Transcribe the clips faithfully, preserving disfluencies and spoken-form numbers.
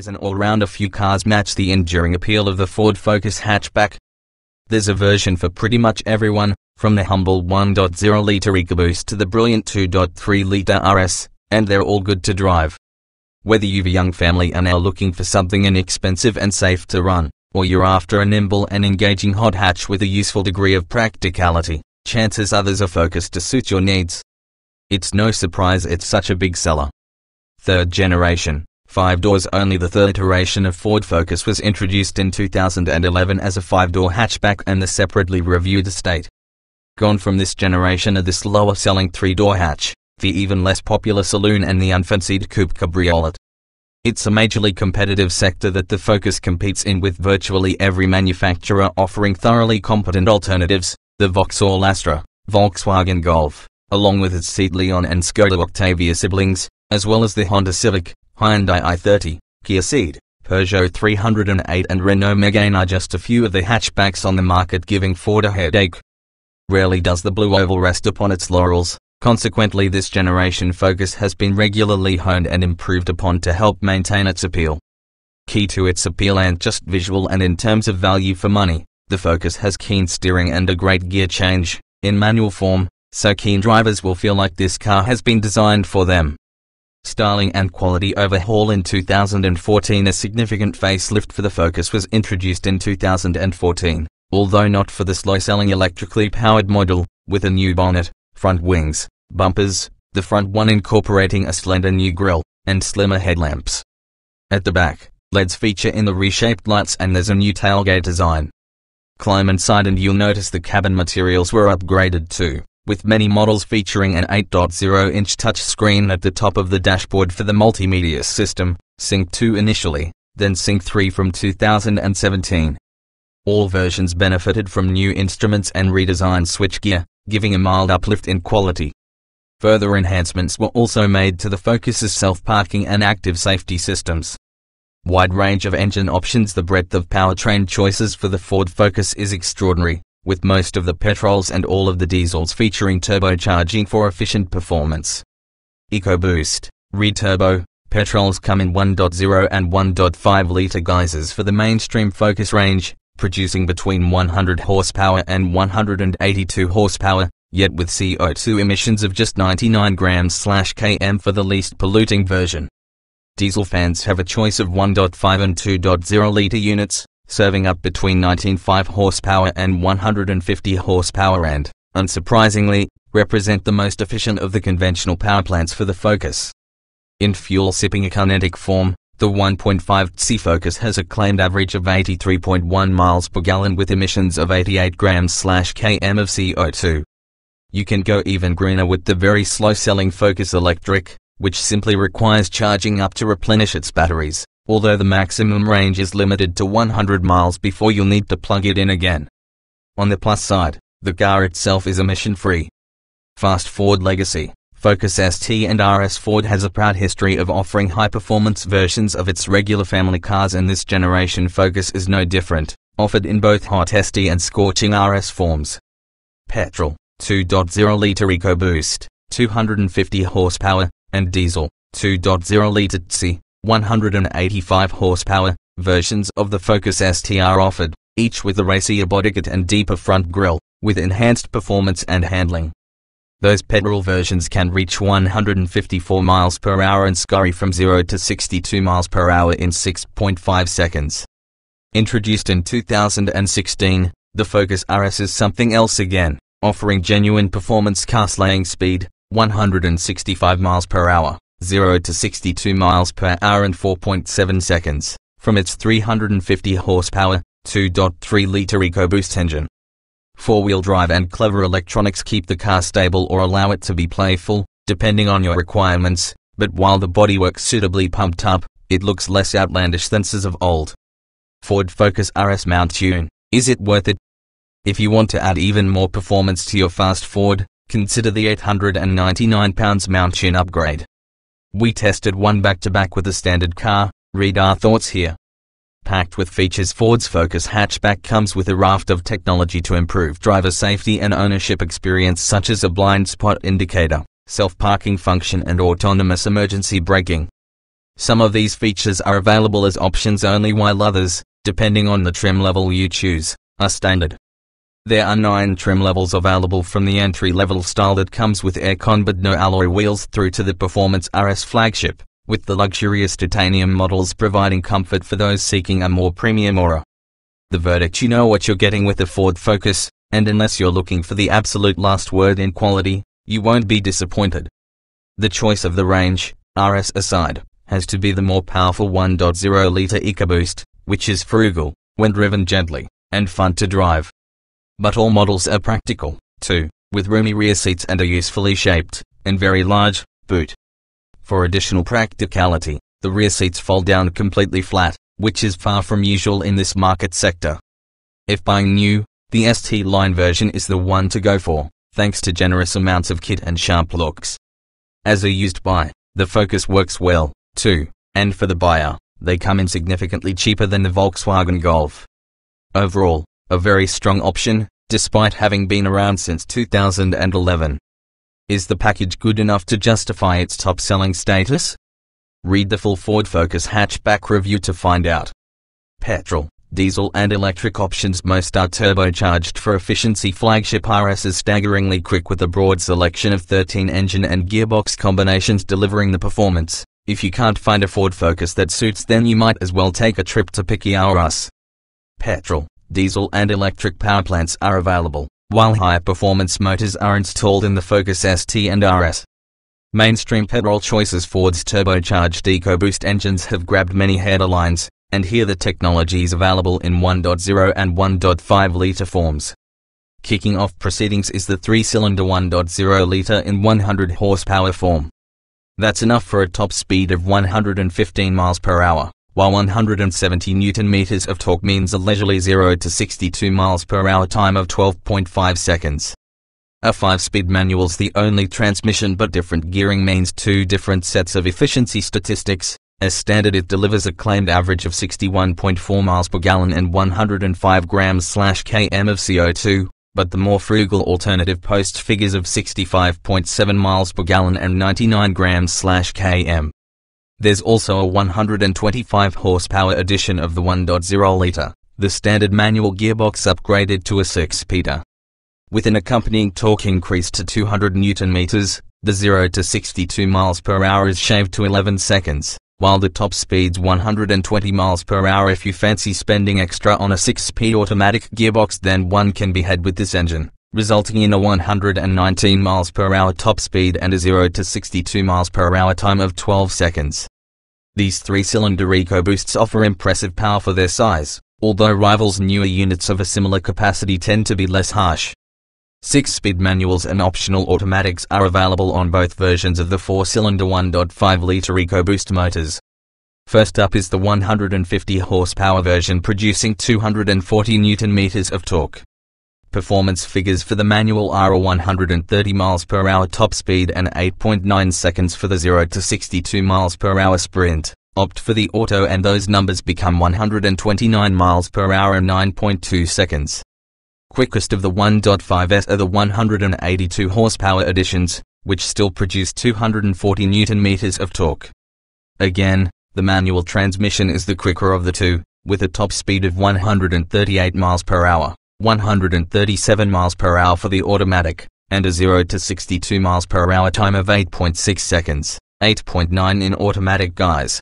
As an all-rounder, few cars match the enduring appeal of the Ford Focus hatchback. There's a version for pretty much everyone, from the humble one point oh litre EcoBoost to the brilliant two point three litre R S, and they're all good to drive. Whether you've a young family and are looking for something inexpensive and safe to run, or you're after a nimble and engaging hot hatch with a useful degree of practicality, chances are there's a Focus to suit your needs. It's no surprise it's such a big seller. Third generation, five doors only. The third iteration of Ford Focus was introduced in two thousand eleven as a five-door hatchback and the separately reviewed estate. Gone from this generation are the slower-selling three-door hatch, the even less popular saloon, and the unfancied coupe cabriolet. It's a majorly competitive sector that the Focus competes in, with virtually every manufacturer offering thoroughly competent alternatives. The Vauxhall Astra, Volkswagen Golf, along with its Seat Leon and Skoda Octavia siblings, as well as the Honda Civic, Hyundai i thirty, Kia Ceed, Peugeot three oh eight and Renault Megane are just a few of the hatchbacks on the market giving Ford a headache. Rarely does the blue oval rest upon its laurels. Consequently, this generation Focus has been regularly honed and improved upon to help maintain its appeal. Key to its appeal aren't just visual, and in terms of value for money, the Focus has keen steering and a great gear change, in manual form, so keen drivers will feel like this car has been designed for them. Styling and quality overhaul. In two thousand fourteen, a significant facelift for the Focus was introduced in two thousand fourteen, although not for the slow-selling electrically powered model, with a new bonnet, front wings, bumpers, the front one incorporating a slender new grille, and slimmer headlamps. At the back, L E Ds feature in the reshaped lights, and there's a new tailgate design. Climb inside and you'll notice the cabin materials were upgraded too, with many models featuring an eight point oh inch touchscreen at the top of the dashboard for the multimedia system, SYNC two initially, then SYNC three from two thousand seventeen. All versions benefited from new instruments and redesigned switchgear, giving a mild uplift in quality. Further enhancements were also made to the Focus's self-parking and active safety systems. Wide range of engine options. The breadth of powertrain choices for the Ford Focus is extraordinary, with most of the petrols and all of the diesels featuring turbocharging for efficient performance. EcoBoost, returbo, petrols come in one point oh and one point five litre guises for the mainstream Focus range, producing between one hundred horsepower and one hundred eighty-two horsepower, yet with C O two emissions of just ninety-nine grams per kilogram for the least polluting version. Diesel fans have a choice of one point five and two point oh litre units, serving up between nineteen point five horsepower and one hundred fifty horsepower and, unsurprisingly, represent the most efficient of the conventional power plants for the Focus. In fuel-sipping a kinetic form, the one point five litre Focus has a claimed average of eighty-three point one miles per gallon with emissions of eighty-eight grams per kilogram of C O two. You can go even greener with the very slow-selling Focus Electric, which simply requires charging up to replenish its batteries, although the maximum range is limited to one hundred miles before you'll need to plug it in again. On the plus side, the car itself is emission-free. Fast Ford legacy. Focus S T and R S. Ford has a proud history of offering high-performance versions of its regular family cars, and this generation Focus is no different, offered in both hot S T and scorching R S forms. Petrol, two point oh litre EcoBoost, two hundred fifty horsepower, and diesel, two point oh litre D C i, one hundred eighty-five horsepower, versions of the Focus S T are offered, each with a racier bodykit and deeper front grille, with enhanced performance and handling. Those petrol versions can reach one hundred fifty-four miles per hour and scurry from zero to sixty-two miles per hour in six point five seconds. Introduced in two thousand sixteen, the Focus R S is something else again, offering genuine performance car-slaying speed, one hundred sixty-five miles per hour. zero to sixty-two miles per hour in four point seven seconds, from its three hundred fifty horsepower, two point three litre EcoBoost engine. Four-wheel drive and clever electronics keep the car stable or allow it to be playful, depending on your requirements, but while the bodywork's suitably pumped up, it looks less outlandish than S U Vs of old. Ford Focus R S Mountune, is it worth it? If you want to add even more performance to your fast Ford, consider the eight hundred ninety-nine pound Mountune upgrade. We tested one back-to-back with a standard car, read our thoughts here. Packed with features, Ford's Focus hatchback comes with a raft of technology to improve driver safety and ownership experience, such as a blind spot indicator, self-parking function and autonomous emergency braking. Some of these features are available as options only, while others, depending on the trim level you choose, are standard. There are nine trim levels available, from the entry-level style that comes with aircon but no alloy wheels through to the performance R S flagship, with the luxurious titanium models providing comfort for those seeking a more premium aura. The verdict: you know what you're getting with the Ford Focus, and unless you're looking for the absolute last word in quality, you won't be disappointed. The choice of the range, R S aside, has to be the more powerful one point oh litre EcoBoost, which is frugal, when driven gently, and fun to drive. But all models are practical, too, with roomy rear seats and a usefully shaped, and very large, boot. For additional practicality, the rear seats fold down completely flat, which is far from usual in this market sector. If buying new, the S T line version is the one to go for, thanks to generous amounts of kit and sharp looks. As a used buy, the Focus works well, too, and for the buyer, they come in significantly cheaper than the Volkswagen Golf. Overall, a very strong option, despite having been around since two thousand eleven. Is the package good enough to justify its top-selling status? Read the full Ford Focus hatchback review to find out. Petrol, diesel and electric options: most are turbocharged for efficiency. Flagship R S is staggeringly quick with a broad selection of thirteen engine and gearbox combinations delivering the performance. If you can't find a Ford Focus that suits, then you might as well take a trip to Kia or us. Petrol, diesel and electric powerplants are available, while high-performance motors are installed in the Focus S T and R S. Mainstream petrol choices: Ford's turbocharged EcoBoost engines have grabbed many headlines, and here the technology is available in one point oh and one point five litre forms. Kicking off proceedings is the three-cylinder one point oh litre in one hundred horsepower form. That's enough for a top speed of one hundred fifteen miles per hour, while one hundred seventy newton meters of torque means a leisurely zero to sixty-two miles per hour time of twelve point five seconds. A five-speed manual's the only transmission, but different gearing means two different sets of efficiency statistics. As standard, it delivers a claimed average of sixty-one point four miles per gallon and one hundred five grams per kilogram of C O two, but the more frugal alternative posts figures of sixty-five point seven miles per gallon and ninety-nine grams per kilogram. There's also a one hundred twenty-five horsepower edition of the one point oh litre, the standard manual gearbox upgraded to a six-speeder. With an accompanying torque increase to two hundred newton meters, the zero to sixty-two miles per hour is shaved to eleven seconds, while the top speed's one hundred twenty miles per hour. If you fancy spending extra on a six-speed automatic gearbox, then one can be had with this engine, resulting in a one hundred nineteen miles per hour top speed and a zero to sixty-two miles per hour time of twelve seconds. These three-cylinder EcoBoosts offer impressive power for their size, although rivals' newer units of a similar capacity tend to be less harsh. Six-speed manuals and optional automatics are available on both versions of the four-cylinder one point five litre EcoBoost motors. First up is the one hundred fifty horsepower version, producing two hundred forty newton meters of torque. Performance figures for the manual are a one hundred thirty miles per hour top speed and eight point nine seconds for the zero to sixty-two miles per hour sprint. Opt for the auto and those numbers become one hundred twenty-nine miles per hour and nine point two seconds. Quickest of the one point fives are the one hundred eighty-two horsepower editions, which still produce two hundred forty newton meters of torque. Again, the manual transmission is the quicker of the two, with a top speed of one hundred thirty-eight miles per hour, one hundred thirty-seven miles per hour for the automatic, and a zero to sixty-two miles per hour time of eight point six seconds, eight point nine in automatic guise.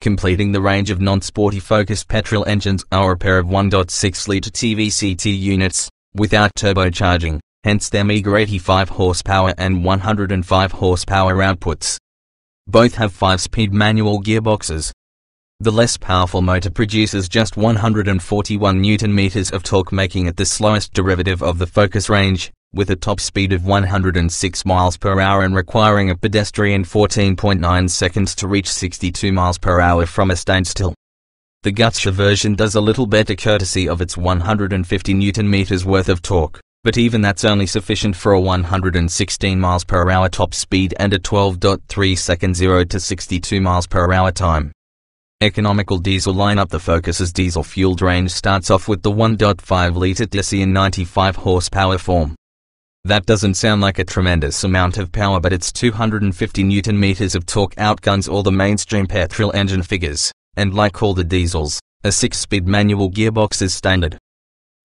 Completing the range of non-sporty Focus petrol engines are a pair of one point six litre T V C T units, without turbocharging, hence their meagre eighty-five horsepower and one hundred five horsepower outputs. Both have five-speed manual gearboxes. The less powerful motor produces just one hundred forty-one newton meters of torque, making it the slowest derivative of the Focus range, with a top speed of one hundred six miles per hour and requiring a pedestrian fourteen point nine seconds to reach sixty-two miles per hour from a standstill. The Gutsche version does a little better courtesy of its one hundred fifty newton meters worth of torque, but even that's only sufficient for a one hundred sixteen miles per hour top speed and a twelve point three second zero to sixty-two miles per hour time. Economical diesel lineup: the Focus's diesel-fueled range starts off with the one point five litre D C i ninety-five horsepower form. That doesn't sound like a tremendous amount of power, but its two hundred fifty newton meters of torque outguns all the mainstream petrol engine figures, and like all the diesels, a six-speed manual gearbox is standard.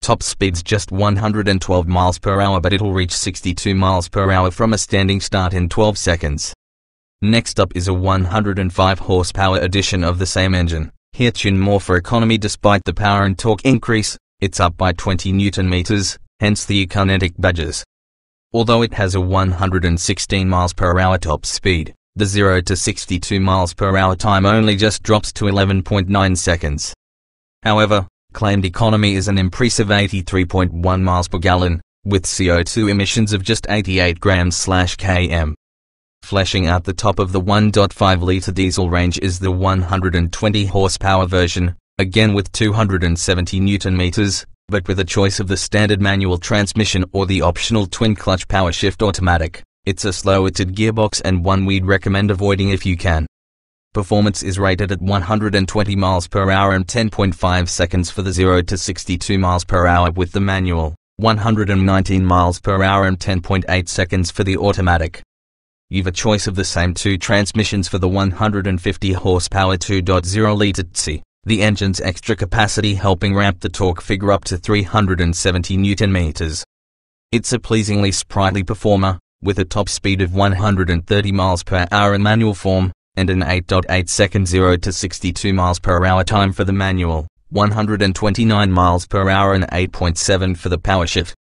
Top speed's just one hundred twelve miles per hour, but it'll reach sixty-two miles per hour from a standing start in twelve seconds. Next up is a one hundred five horsepower edition of the same engine, here tuned more for economy despite the power and torque increase. It's up by twenty newton meters, hence the Econetic badges. Although it has a one hundred sixteen miles per hour top speed, the zero to sixty-two miles per hour time only just drops to eleven point nine seconds. However, claimed economy is an impressive eighty-three point one miles per gallon, with C O two emissions of just eighty-eight grams per kilogram. Fleshing out the top of the one point five litre diesel range is the one hundred twenty horsepower version, again with two hundred seventy newton meters, but with a choice of the standard manual transmission or the optional twin-clutch PowerShift automatic. It's a slow-itted gearbox and one we'd recommend avoiding if you can. Performance is rated at one hundred twenty miles per hour and ten point five seconds for the zero to sixty-two miles per hour with the manual, one hundred nineteen miles per hour and ten point eight seconds for the automatic. You've a choice of the same two transmissions for the one hundred fifty horsepower two point oh litre T S I. The engine's extra capacity helping ramp the torque figure up to three hundred seventy newton meters. It's a pleasingly sprightly performer, with a top speed of one hundred thirty miles per hour in manual form, and an eight point eight second zero to sixty-two miles per hour time for the manual, one hundred twenty-nine miles per hour and eight point seven for the power shift.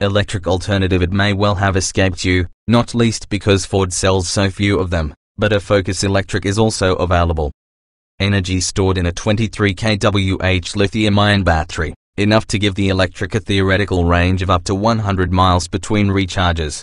Electric alternative, it may well have escaped you, not least because Ford sells so few of them, but a Focus Electric is also available. Energy stored in a twenty-three kilowatt hour lithium-ion battery, enough to give the electric a theoretical range of up to one hundred miles between recharges.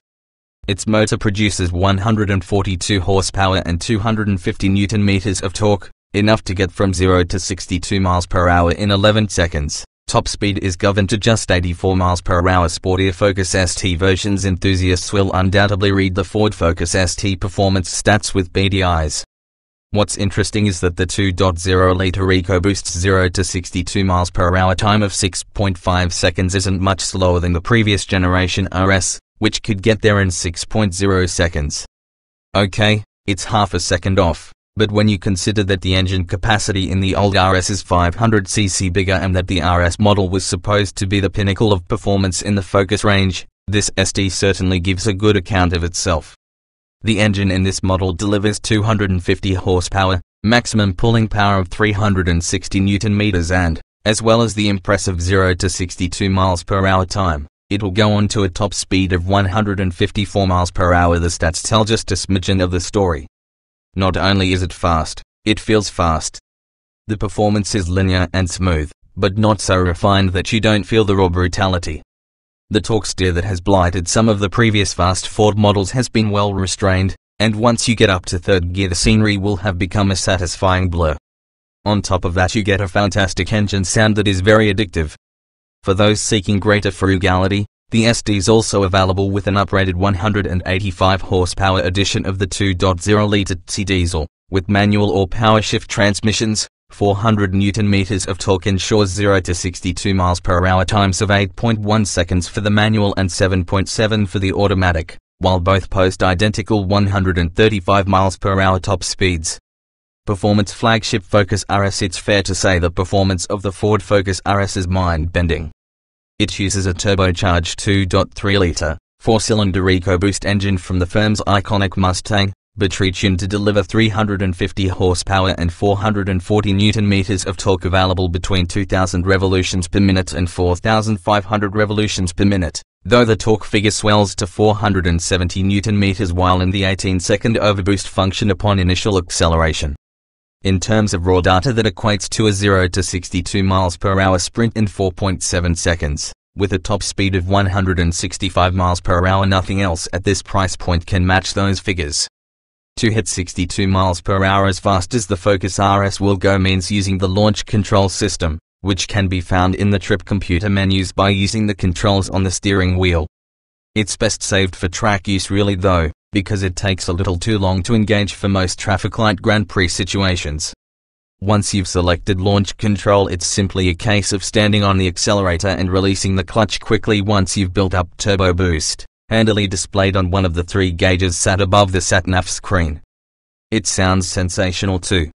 Its motor produces one hundred forty-two horsepower and two hundred fifty newton meters of torque, enough to get from zero to sixty-two miles per hour in eleven seconds. Top speed is governed to just eighty-four miles per hour. Sportier Focus S T versions enthusiasts will undoubtedly read the Ford Focus S T performance stats with beady eyes. What's interesting is that the two point oh litre EcoBoost's zero to sixty-two miles per hour time of six point five seconds isn't much slower than the previous generation R S, which could get there in six point oh seconds. Okay, it's half a second off, but when you consider that the engine capacity in the old R S is five hundred c c bigger and that the R S model was supposed to be the pinnacle of performance in the Focus range, this S T certainly gives a good account of itself. The engine in this model delivers two hundred fifty horsepower, maximum pulling power of three hundred sixty newton meters, and, as well as the impressive zero to sixty-two miles per hour time, it'll go on to a top speed of one hundred fifty-four miles per hour. The stats tell just a smidgen of the story. Not only is it fast, it feels fast. The performance is linear and smooth, but not so refined that you don't feel the raw brutality. The torque steer that has blighted some of the previous fast Ford models has been well restrained, and once you get up to third gear the scenery will have become a satisfying blur. On top of that you get a fantastic engine sound that is very addictive. For those seeking greater frugality, the S T is also available with an upgraded one hundred eighty-five horsepower edition of the two point oh litre T diesel, with manual or power shift transmissions. four hundred newton meters of torque ensures zero to sixty-two miles per hour times of eight point one seconds for the manual and seven point seven for the automatic, while both post identical one hundred thirty-five miles per hour top speeds. Performance flagship Focus R S. It's fair to say the performance of the Ford Focus R S is mind-bending. It uses a turbocharged two point three litre, four-cylinder EcoBoost engine from the firm's iconic Mustang, battery tuned to deliver three hundred fifty horsepower and four hundred forty newton meters of torque, available between two thousand revolutions per minute and four thousand five hundred revolutions per minute, though the torque figure swells to four hundred seventy newton meters while in the eighteen second overboost function upon initial acceleration. In terms of raw data, that equates to a zero to sixty-two miles per hour sprint in four point seven seconds. With a top speed of one hundred sixty-five miles per hour, nothing else at this price point can match those figures. To hit sixty-two miles per hour as fast as the Focus R S will go means using the launch control system, which can be found in the trip computer menus by using the controls on the steering wheel. It's best saved for track use really though, because it takes a little too long to engage for most traffic light Grand Prix situations. Once you've selected launch control, it's simply a case of standing on the accelerator and releasing the clutch quickly once you've built up turbo boost, handily displayed on one of the three gauges sat above the sat-nav screen. It sounds sensational too.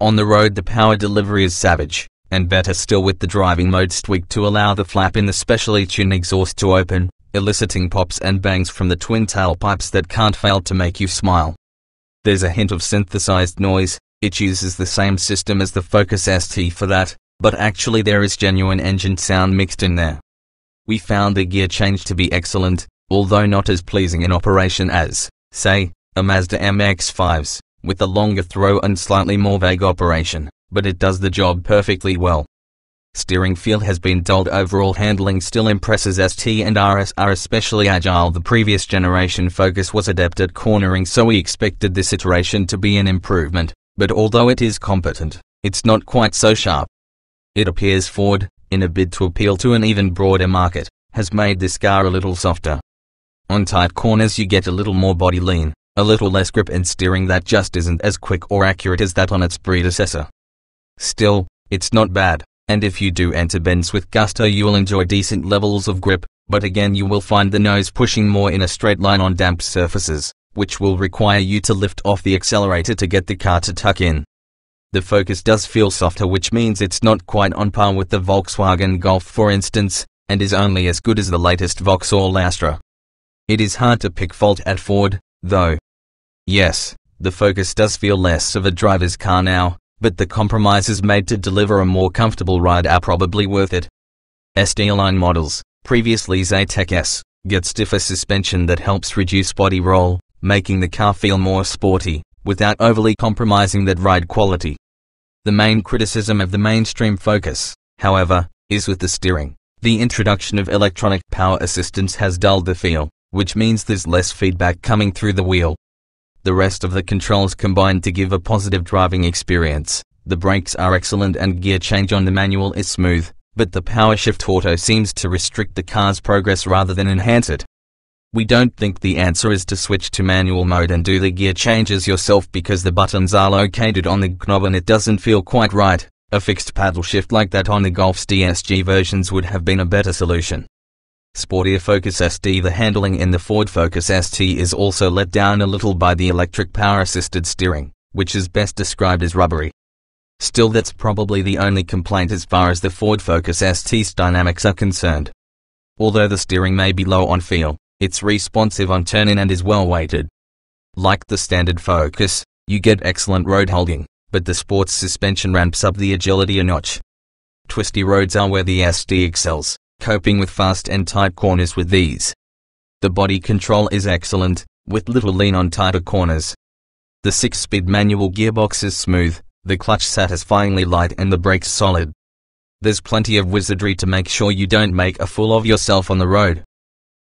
On the road the power delivery is savage, and better still with the driving mode tweaked to allow the flap in the specially tuned exhaust to open, eliciting pops and bangs from the twin tailpipes that can't fail to make you smile. There's a hint of synthesized noise. It uses the same system as the Focus S T for that, but actually there is genuine engine sound mixed in there. We found the gear change to be excellent, although not as pleasing in operation as, say, a Mazda M X five's, with a longer throw and slightly more vague operation, but it does the job perfectly well. Steering feel has been dulled, overall handling still impresses. S T and R S are especially agile. The previous generation Focus was adept at cornering, so we expected this iteration to be an improvement, but although it is competent, it's not quite so sharp. It appears Ford, in a bid to appeal to an even broader market, has made this car a little softer. On tight corners you get a little more body lean, a little less grip, and steering that just isn't as quick or accurate as that on its predecessor. Still, it's not bad, and if you do enter bends with gusto you'll enjoy decent levels of grip, but again you will find the nose pushing more in a straight line on damp surfaces, which will require you to lift off the accelerator to get the car to tuck in. The Focus does feel softer, which means it's not quite on par with the Volkswagen Golf for instance, and is only as good as the latest Vauxhall Astra. It is hard to pick fault at Ford, though. Yes, the Focus does feel less of a driver's car now, but the compromises made to deliver a more comfortable ride are probably worth it. S T-line models, previously Zaytec S, get stiffer suspension that helps reduce body roll, making the car feel more sporty, without overly compromising that ride quality. The main criticism of the mainstream Focus, however, is with the steering. The introduction of electronic power assistance has dulled the feel, which means there's less feedback coming through the wheel. The rest of the controls combine to give a positive driving experience. The brakes are excellent and gear change on the manual is smooth, but the PowerShift auto seems to restrict the car's progress rather than enhance it. We don't think the answer is to switch to manual mode and do the gear changes yourself, because the buttons are located on the knob and it doesn't feel quite right. A fixed paddle shift like that on the Golf's D S G versions would have been a better solution. Sportier Focus S T. The handling in the Ford Focus S T is also let down a little by the electric power-assisted steering, which is best described as rubbery. Still, that's probably the only complaint as far as the Ford Focus S T's dynamics are concerned. Although the steering may be low on feel, it's responsive on turn-in and is well-weighted. Like the standard Focus, you get excellent road holding, but the sport's suspension ramps up the agility a notch. Twisty roads are where the S T excels, coping with fast and tight corners with these. The body control is excellent, with little lean on tighter corners. The six-speed manual gearbox is smooth, the clutch satisfyingly light, and the brakes solid. There's plenty of wizardry to make sure you don't make a fool of yourself on the road.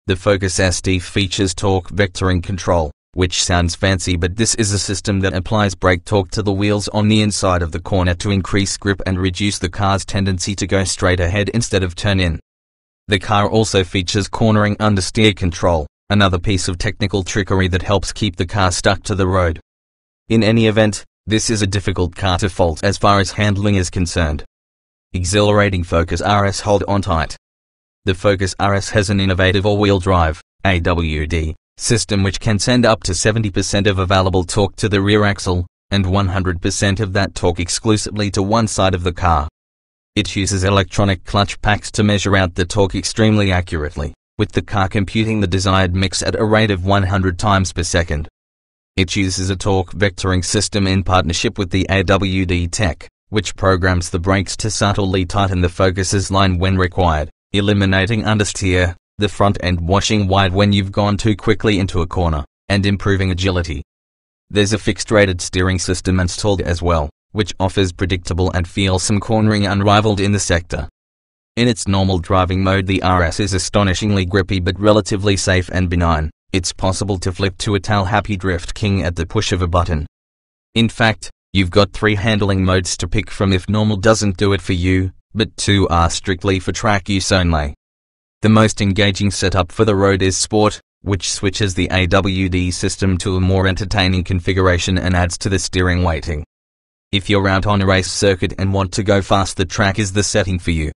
The Focus S T features torque vectoring control, which sounds fancy, but this is a system that applies brake torque to the wheels on the inside of the corner to increase grip and reduce the car's tendency to go straight ahead instead of turn in. The car also features cornering understeer control, another piece of technical trickery that helps keep the car stuck to the road. In any event, this is a difficult car to fault as far as handling is concerned. Exhilarating Focus R S. Hold on tight. The Focus R S has an innovative all-wheel drive (A W D) system which can send up to seventy percent of available torque to the rear axle, and one hundred percent of that torque exclusively to one side of the car. It uses electronic clutch packs to measure out the torque extremely accurately, with the car computing the desired mix at a rate of one hundred times per second. It uses a torque vectoring system in partnership with the A W D tech, which programs the brakes to subtly tighten the Focus's line when required, eliminating understeer, the front end washing wide when you've gone too quickly into a corner, and improving agility. There's a fixed rated steering system installed as well, which offers predictable and feelsome cornering unrivaled in the sector. In its normal driving mode the R S is astonishingly grippy but relatively safe and benign. It's possible to flip to a tail-happy drift king at the push of a button. In fact, you've got three handling modes to pick from if normal doesn't do it for you, but two are strictly for track use only. The most engaging setup for the road is Sport, which switches the A W D system to a more entertaining configuration and adds to the steering weighting. If you're out on a race circuit and want to go fast, the track is the setting for you.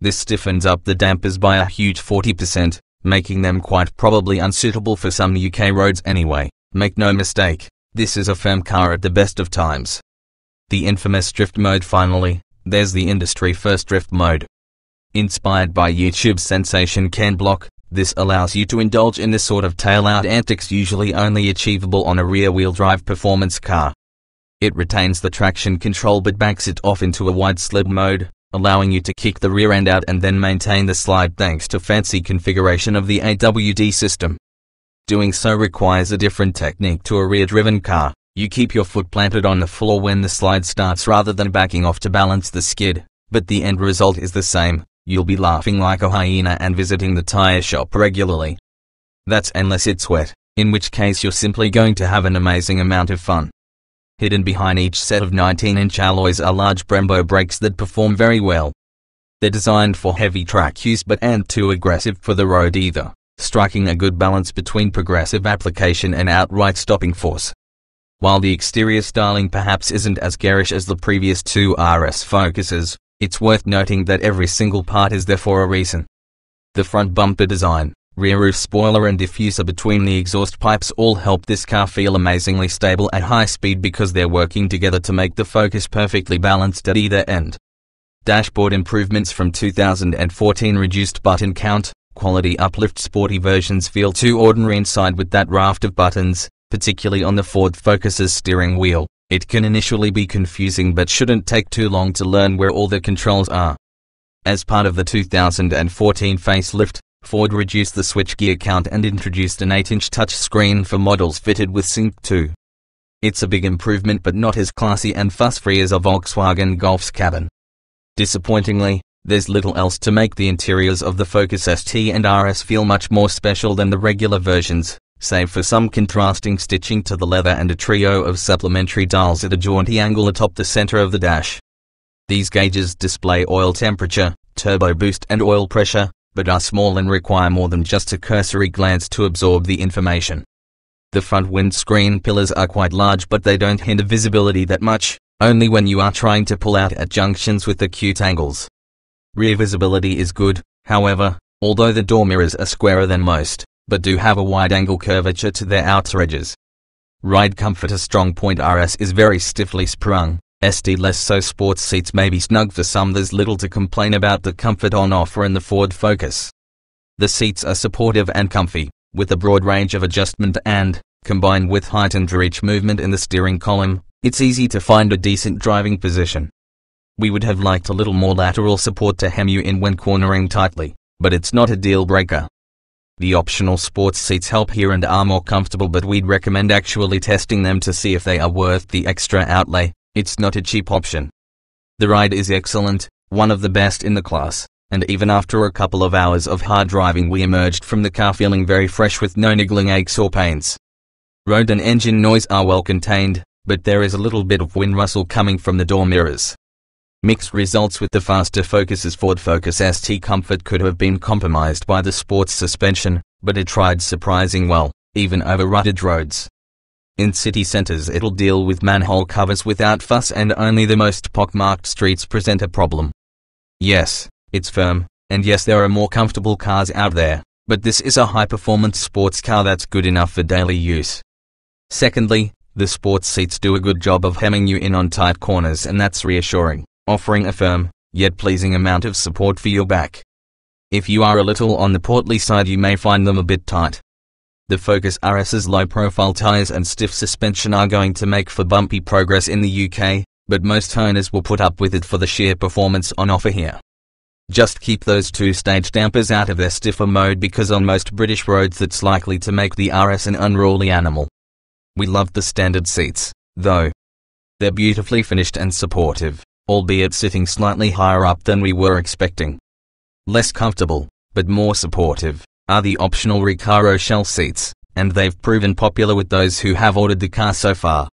This stiffens up the dampers by a huge forty percent, making them quite probably unsuitable for some U K roads anyway. Make no mistake, this is a femme car at the best of times. The infamous drift mode finally, there's the industry first drift mode. Inspired by YouTube sensation Ken Block, this allows you to indulge in the sort of tail-out antics usually only achievable on a rear-wheel drive performance car. It retains the traction control but backs it off into a wide slid mode, allowing you to kick the rear end out and then maintain the slide thanks to fancy configuration of the A W D system. Doing so requires a different technique to a rear-driven car. You keep your foot planted on the floor when the slide starts rather than backing off to balance the skid, but the end result is the same. You'll be laughing like a hyena and visiting the tire shop regularly. That's unless it's wet, in which case you're simply going to have an amazing amount of fun. Hidden behind each set of nineteen inch alloys are large Brembo brakes that perform very well. They're designed for heavy track use but aren't too aggressive for the road either, striking a good balance between progressive application and outright stopping force. While the exterior styling perhaps isn't as garish as the previous two R S Focuses, it's worth noting that every single part is there for a reason. The front bumper design, rear roof spoiler and diffuser between the exhaust pipes all help this car feel amazingly stable at high speed because they're working together to make the Focus perfectly balanced at either end. Dashboard improvements from two thousand fourteen reduced button count, quality uplift. Sporty versions feel too ordinary inside with that raft of buttons, particularly on the Ford Focus's steering wheel. It can initially be confusing but shouldn't take too long to learn where all the controls are. As part of the two thousand fourteen facelift, Ford reduced the switchgear count and introduced an eight inch touchscreen for models fitted with sync two. It's a big improvement but not as classy and fuss-free as a Volkswagen Golf's cabin. Disappointingly, there's little else to make the interiors of the Focus S T and R S feel much more special than the regular versions, save for some contrasting stitching to the leather and a trio of supplementary dials at a jaunty angle atop the center of the dash. These gauges display oil temperature, turbo boost and oil pressure, but are small and require more than just a cursory glance to absorb the information. The front windscreen pillars are quite large but they don't hinder visibility that much, only when you are trying to pull out at junctions with acute angles. Rear visibility is good, however, although the door mirrors are squarer than most, but do have a wide-angle curvature to their outer edges. Ride comfort. A strong point. R S is very stiffly sprung, S T less so. Sports seats may be snug for some. There's little to complain about the comfort on offer in the Ford Focus. The seats are supportive and comfy, with a broad range of adjustment and, combined with heightened reach movement in the steering column, it's easy to find a decent driving position. We would have liked a little more lateral support to hem you in when cornering tightly, but it's not a deal-breaker. The optional sports seats help here and are more comfortable, but we'd recommend actually testing them to see if they are worth the extra outlay. It's not a cheap option. The ride is excellent, one of the best in the class, and even after a couple of hours of hard driving we emerged from the car feeling very fresh with no niggling aches or pains. Road and engine noise are well contained, but there is a little bit of wind rustle coming from the door mirrors. Mixed results with the faster Focus's. Ford Focus S T comfort could have been compromised by the sports suspension, but it tried surprising well, even over rutted roads. In city centres it'll deal with manhole covers without fuss and only the most pockmarked streets present a problem. Yes, it's firm, and yes there are more comfortable cars out there, but this is a high-performance sports car that's good enough for daily use. Secondly, the sports seats do a good job of hemming you in on tight corners and that's reassuring, offering a firm, yet pleasing amount of support for your back. If you are a little on the portly side you may find them a bit tight. The Focus RS's low-profile tyres and stiff suspension are going to make for bumpy progress in the U K, but most owners will put up with it for the sheer performance on offer here. Just keep those two-stage dampers out of their stiffer mode because on most British roads that's likely to make the R S an unruly animal. We loved the standard seats, though. They're beautifully finished and supportive, albeit sitting slightly higher up than we were expecting. Less comfortable, but more supportive, are the optional Recaro shell seats, and they've proven popular with those who have ordered the car so far.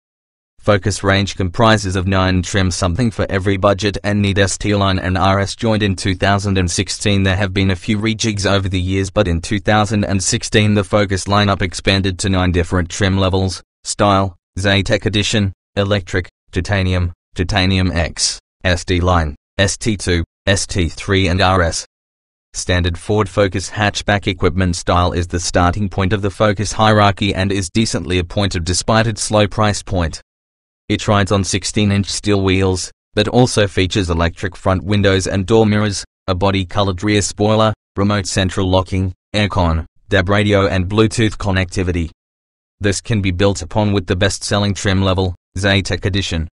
Focus range comprises of nine trims, something for every budget and need. S T Line and R S joined in two thousand sixteen. There have been a few rejigs over the years, but in two thousand sixteen the Focus lineup expanded to nine different trim levels: Style, Zaytec Edition, Electric, Titanium, Titanium X, S T Line, S T two, S T three and R S. Standard Ford Focus hatchback equipment style is the starting point of the Focus hierarchy and is decently appointed despite its low price point. It rides on sixteen inch steel wheels, but also features electric front windows and door mirrors, a body-coloured rear spoiler, remote central locking, aircon, D A B radio and Bluetooth connectivity. This can be built upon with the best-selling trim level, Zaytec Edition.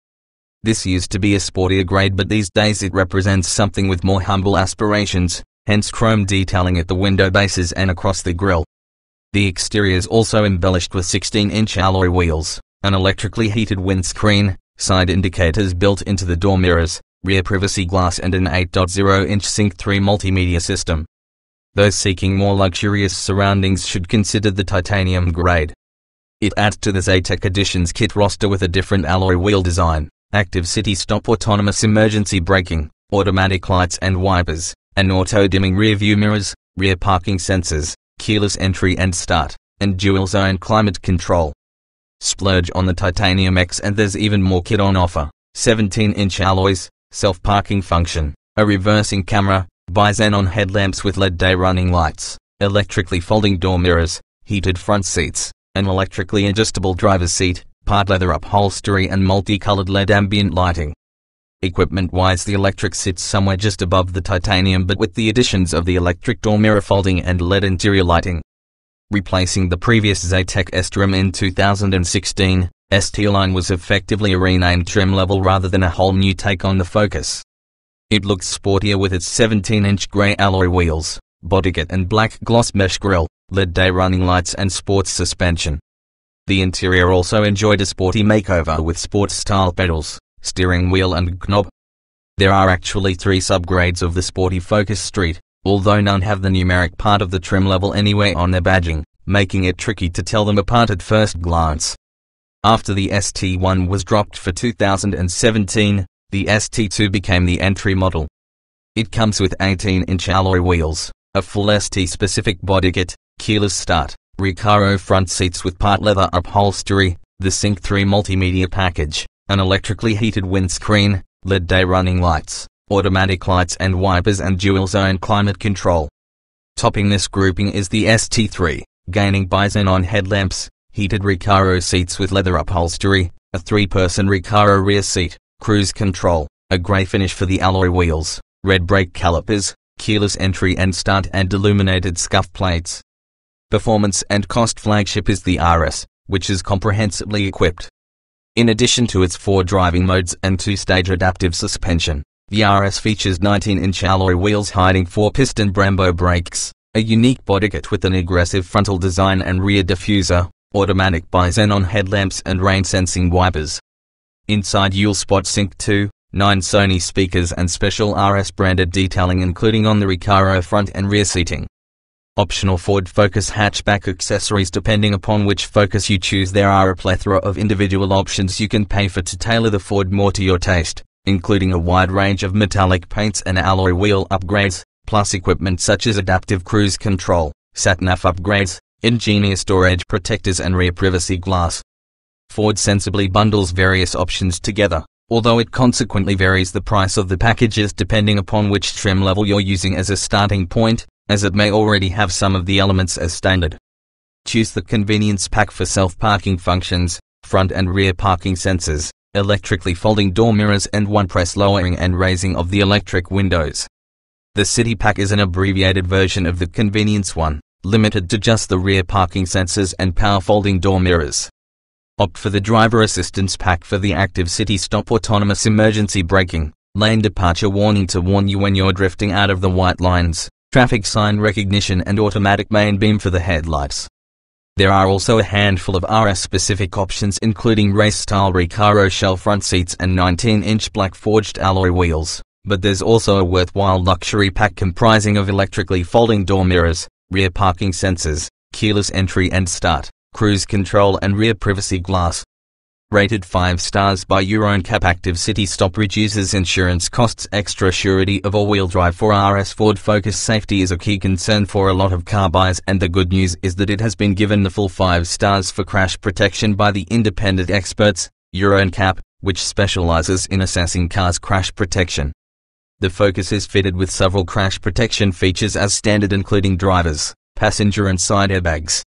This used to be a sportier grade, but these days it represents something with more humble aspirations, hence chrome detailing at the window bases and across the grille. The exterior is also embellished with sixteen inch alloy wheels, an electrically heated windscreen, side indicators built into the door mirrors, rear privacy glass and an eight point oh inch sync three multimedia system. Those seeking more luxurious surroundings should consider the titanium grade. It adds to the Zaytec Edition's kit roster with a different alloy wheel design, active city stop, autonomous emergency braking, automatic lights and wipers, and auto-dimming rear view mirrors, rear parking sensors, keyless entry and start, and dual-zone climate control. Splurge on the Titanium X and there's even more kit on offer: seventeen inch alloys, self-parking function, a reversing camera, bi-xenon headlamps with L E D day running lights, electrically folding door mirrors, heated front seats, an electrically adjustable driver's seat, part leather upholstery and multicolored L E D ambient lighting. Equipment-wise, the electric sits somewhere just above the titanium, but with the additions of the electric door mirror folding and L E D interior lighting. Replacing the previous Zaytec S-Trim in two thousand sixteen, S T-Line was effectively a renamed trim level rather than a whole new take on the Focus. It looks sportier with its seventeen inch grey alloy wheels, bodykit and black gloss mesh grille, L E D day running lights and sports suspension. The interior also enjoyed a sporty makeover with sports-style pedals, steering wheel and knob. There are actually three subgrades of the sporty Focus Street, although none have the numeric part of the trim level anyway on their badging, making it tricky to tell them apart at first glance. After the S T one was dropped for two thousand seventeen, the S T two became the entry model. It comes with eighteen inch alloy wheels, a full S T-specific bodykit, keyless start, Recaro front seats with part leather upholstery, the sync three multimedia package, an electrically heated windscreen, L E D day running lights, automatic lights and wipers and dual-zone climate control. Topping this grouping is the S T three, gaining bi-xenon headlamps, heated Recaro seats with leather upholstery, a three-person Recaro rear seat, cruise control, a grey finish for the alloy wheels, red brake calipers, keyless entry and start and illuminated scuff plates. Performance and cost: flagship is the R S, which is comprehensively equipped. In addition to its four driving modes and two-stage adaptive suspension, the R S features nineteen inch alloy wheels hiding four-piston Brembo brakes, a unique bodykit with an aggressive frontal design and rear diffuser, automatic bi-xenon headlamps and rain-sensing wipers. Inside you'll spot sync two, nine Sony speakers and special R S-branded detailing including on the Recaro front and rear seating. Optional Ford Focus hatchback accessories: depending upon which Focus you choose, there are a plethora of individual options you can pay for to tailor the Ford more to your taste, including a wide range of metallic paints and alloy wheel upgrades, plus equipment such as adaptive cruise control, sat-nav upgrades, ingenious storage protectors and rear privacy glass. Ford sensibly bundles various options together, although it consequently varies the price of the packages depending upon which trim level you're using as a starting point, as it may already have some of the elements as standard. Choose the convenience pack for self-parking functions, front and rear parking sensors, electrically folding door mirrors and one-press lowering and raising of the electric windows. The city pack is an abbreviated version of the convenience one, limited to just the rear parking sensors and power folding door mirrors. Opt for the driver assistance pack for the active city stop, autonomous emergency braking, lane departure warning to warn you when you're drifting out of the white lines, traffic sign recognition and automatic main beam for the headlights. There are also a handful of R S-specific options including race-style Recaro shell front seats and nineteen inch black forged alloy wheels, but there's also a worthwhile luxury pack comprising of electrically folding door mirrors, rear parking sensors, keyless entry and start, cruise control and rear privacy glass. Rated five stars by Euro NCAP, active city stop reduces insurance costs. Extra surety of all-wheel drive for R S Ford Focus. Safety is a key concern for a lot of car buyers, and the good news is that it has been given the full five stars for crash protection by the independent experts, Euro NCAP, which specializes in assessing cars' crash protection. The Focus is fitted with several crash protection features as standard, including drivers, passenger and side airbags.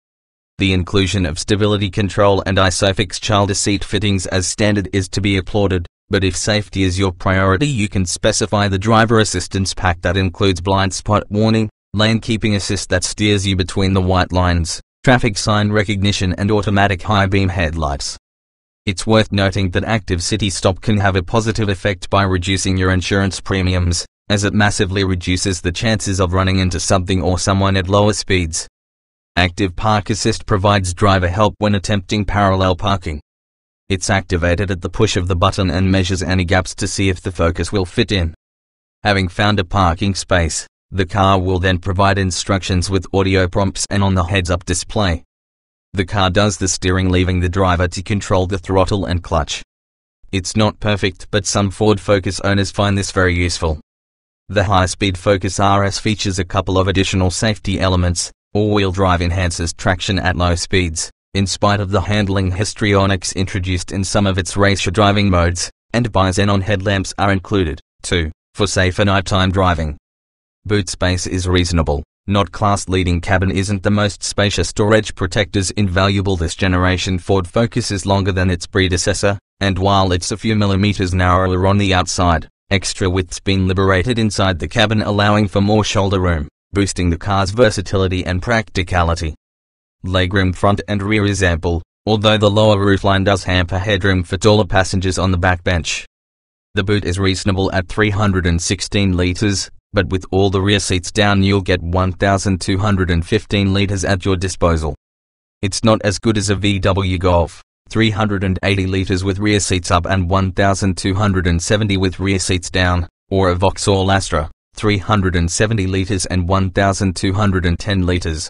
The inclusion of stability control and Isofix child seat fittings as standard is to be applauded, but if safety is your priority, you can specify the driver assistance pack that includes blind spot warning, lane keeping assist that steers you between the white lines, traffic sign recognition and automatic high beam headlights. It's worth noting that active city stop can have a positive effect by reducing your insurance premiums, as it massively reduces the chances of running into something or someone at lower speeds. Active Park Assist provides driver help when attempting parallel parking. It's activated at the push of the button and measures any gaps to see if the Focus will fit in. Having found a parking space, the car will then provide instructions with audio prompts and on the heads-up display. The car does the steering, leaving the driver to control the throttle and clutch. It's not perfect, but some Ford Focus owners find this very useful. The high-speed Focus R S features a couple of additional safety elements. All-wheel drive enhances traction at low speeds, in spite of the handling histrionics introduced in some of its racer driving modes, and bi-xenon headlamps are included, too, for safer nighttime driving. Boot space is reasonable. Not class-leading, cabin isn't the most spacious, storage protectors invaluable. This generation Ford Focus is longer than its predecessor, and while it's a few millimeters narrower on the outside, extra width's been liberated inside the cabin, allowing for more shoulder room, boosting the car's versatility and practicality. Legroom front and rear is ample, although the lower roofline does hamper headroom for taller passengers on the backbench. The boot is reasonable at three hundred sixteen litres, but with all the rear seats down, you'll get one thousand two hundred fifteen litres at your disposal. It's not as good as a V W Golf, three hundred eighty litres with rear seats up and one thousand two hundred seventy with rear seats down, or a Vauxhall Astra, three hundred seventy litres and one thousand two hundred ten litres.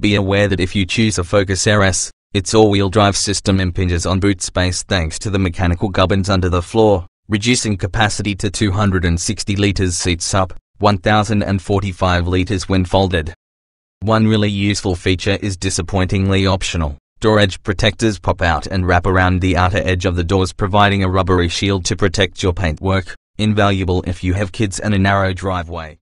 Be aware that if you choose a Focus R S, its all-wheel drive system impinges on boot space thanks to the mechanical gubbins under the floor, reducing capacity to two hundred sixty litres. Seats up, one thousand forty-five litres when folded. One really useful feature is disappointingly optional. Door edge protectors pop out and wrap around the outer edge of the doors, providing a rubbery shield to protect your paintwork, invaluable if you have kids and a narrow driveway.